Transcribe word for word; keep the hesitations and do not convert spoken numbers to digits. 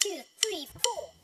two, three, four.